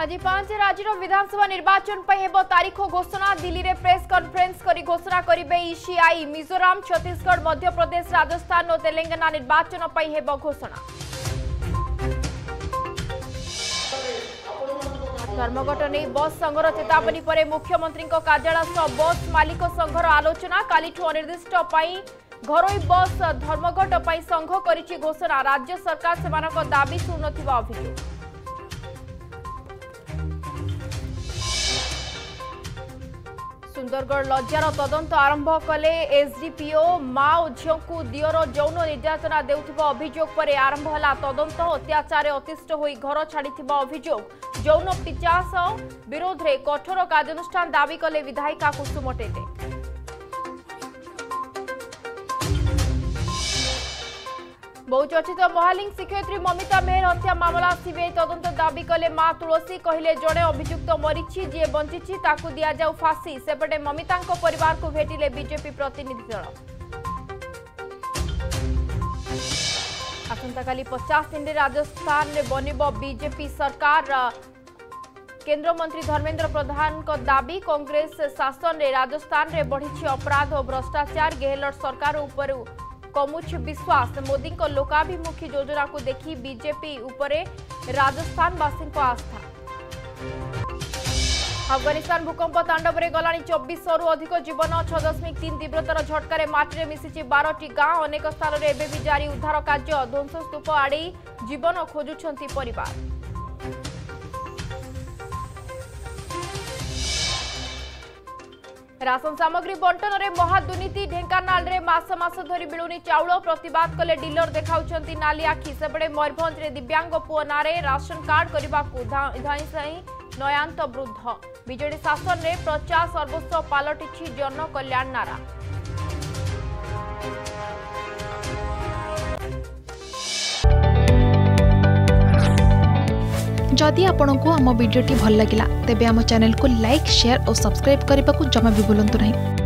आज 5 राज्य विधानसभा निर्वाचन हेबो तारीख घोषणा। दिल्ली रे प्रेस कॉन्फ्रेंस करी घोषणा करिवे ईसीआई। मिजोरम, छत्तीसगढ़, मध्य प्रदेश, राजस्थान और तेलंगाना निर्वाचन हेबो घोषणा। धर्मघट नहीं बस संघर चेतावनी पर मुख्यमंत्री कार्यालय सह बस मालिक संघर आलोचना। कालीठ अनिर्दिष्ट घरोई बस धर्मघट संघ करिछि घोषणा। राज्य सरकार सेमानक दाबी सुनथिबा अभियोग। सुंदरगढ़ लज्जार तदंत आरंभ कले एसडीपीओ। माँ और झीओं दियर यौन निर्यातना देउथिबा अभियोग पर आरंभ होला तदंत। अत्याचार अतिष्ठ होई घर छाड़िथिबा अभियोग। यौन पिचास विरोध रे कठोर कार्यानुष्ठान दाबी कले विधायिका कुसुम टेटे। बहुचर्चित महालिंग शिक्षयित्री ममिता मेहर हत्या मामला सीबीआई तदंत दाबी कले मां तुलसी। कहिले जड़े अभियुक्त मरीची, जे बंचीची ताकू दिया जाऊ फांसी। सेपटे ममिता परिवार को भेटिले बीजेपी प्रतिनिधि दल। आसंताकाली 50 दिन राजस्थान में बनिब बीजेपी सरकार। केन्द्रमंत्री धर्मेन्द्र प्रधान को दाबी। कांग्रेस शासन में राजस्थान में बढ़ी अपराध और भ्रष्टाचार। गेहलोत सरकार उपर कमुछ विश्वास। मोदी को लोकाभिमुखी योजना को देखी बीजेपी उपरे राजस्थानवासी को आस्था। अफगानिस्तान भूकंप तांडव में गलानी 2400 अधिक जीवन। 6.3 तीव्रतार झटकार मटीरे मिसिछि 12टी गांव। अनेक स्थान में एबे भी जारी उद्धार कार्य। ध्वंसस्तूप आड़े जीवन खोजुछंती परिवार। राशन सामग्री बंटन में महादुर्नीति। ढेंकानाल रे मास धरी मिलूनी चाउल। प्रतिवाद कले डीलर देखाउछंती नाली आखि। सेपटे मयूरभंज रे दिव्यांग पुओ नारे राशन कार्ड करबाकू धाई साई नयांत वृद्ध। बीजेडी शासन रे प्रचार सर्वोच्च पालटिछि जन कल्याण नारा। जदि आपंक आम भिड्टे भल लगा तेब आम चैनल को लाइक, शेयर और सब्सक्राइब करने को जमा भी भूलु नहीं।